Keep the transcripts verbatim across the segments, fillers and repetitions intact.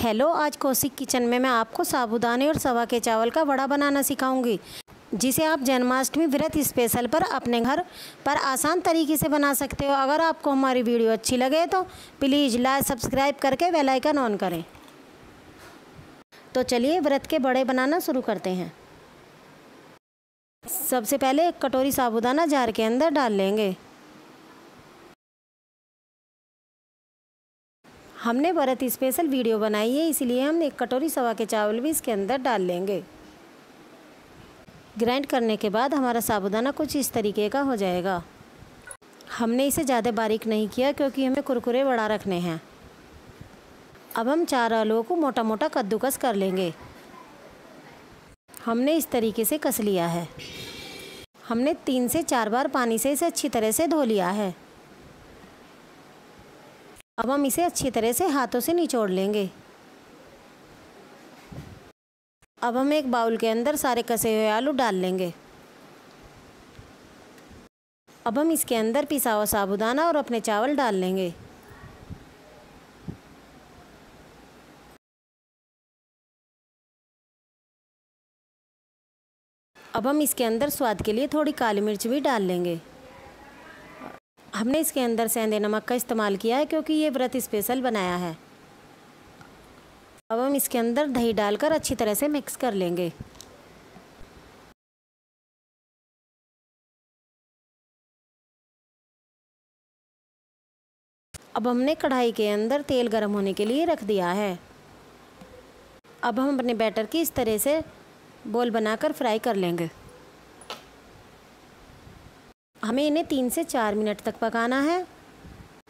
Hello, आज Kaushik kitchen में मैं आपको साबूदाने और सवा के चावल का वड़ा बनाना सिखाऊंगी, जिसे आप जन्माष्टमी व्रत स्पेशल पर अपने घर पर आसान तरीके से बना सकते हो। अगर आपको हमारी वीडियो अच्छी लगे तो प्लीज़ लाइक, सब्सक्राइब करके बेल आइकन ऑन करें। तो चलिए व्रत के वड़े बनाना शुरू करते हैं। सबसे पहले एक कटोरी साबूदाना जार के अंदर डाल लेंगे। हमने व्रत स्पेशल वीडियो बनाई है, इसलिए हम एक कटोरी सवा के चावल भी इसके अंदर डाल लेंगे। ग्राइंड करने के बाद हमारा साबूदाना कुछ इस तरीके का हो जाएगा। हमने इसे ज़्यादा बारीक नहीं किया क्योंकि हमें कुरकुरे वड़ा रखने हैं। अब हम चार आलूओं को मोटा मोटा कद्दूकस कर लेंगे। हमने इस तरीके से कस लिया है। हमने तीन से चार बार पानी से इसे अच्छी तरह से धो लिया है। अब हम इसे अच्छी तरह से हाथों से निचोड़ लेंगे। अब हम एक बाउल के अंदर सारे कसे हुए आलू डाल लेंगे। अब हम इसके अंदर पिसा हुआ साबूदाना और अपने चावल डाल लेंगे। अब हम इसके अंदर स्वाद के लिए थोड़ी काली मिर्च भी डाल लेंगे। हमने इसके अंदर सेंधे नमक का इस्तेमाल किया है क्योंकि ये व्रत स्पेशल बनाया है। अब हम इसके अंदर दही डालकर अच्छी तरह से मिक्स कर लेंगे। अब हमने कढ़ाई के अंदर तेल गर्म होने के लिए रख दिया है। अब हम अपने बैटर की इस तरह से बॉल बनाकर फ्राई कर लेंगे। हमें इन्हें तीन से चार मिनट तक पकाना है।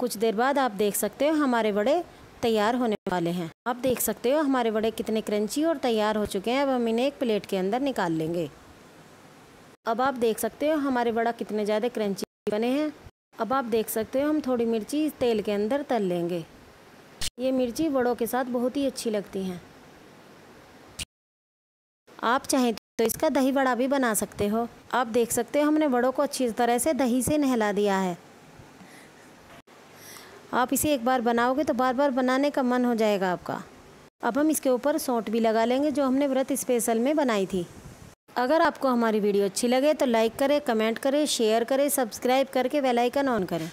कुछ देर बाद आप देख सकते हो हमारे वड़े तैयार होने वाले हैं। आप देख सकते हो हमारे वड़े कितने क्रंची और तैयार हो चुके हैं। अब हम इन्हें एक प्लेट के अंदर निकाल लेंगे। अब आप देख सकते हो हमारे वड़ा कितने ज़्यादा क्रंची बने हैं। अब आप देख सकते हो हम थोड़ी मिर्ची तेल के अंदर तल लेंगे। ये मिर्ची वड़ों के साथ बहुत ही अच्छी लगती हैं। आप चाहें तो इसका दही वड़ा भी बना सकते हो। आप देख सकते हो हमने वड़ों को अच्छी तरह से दही से नहला दिया है। आप इसे एक बार बनाओगे तो बार बार बनाने का मन हो जाएगा आपका। अब हम इसके ऊपर सौंठ भी लगा लेंगे, जो हमने व्रत स्पेशल में बनाई थी। अगर आपको हमारी वीडियो अच्छी लगे तो लाइक करें, कमेंट करें, शेयर करें, सब्सक्राइब करके बेल आइकन ऑन करें।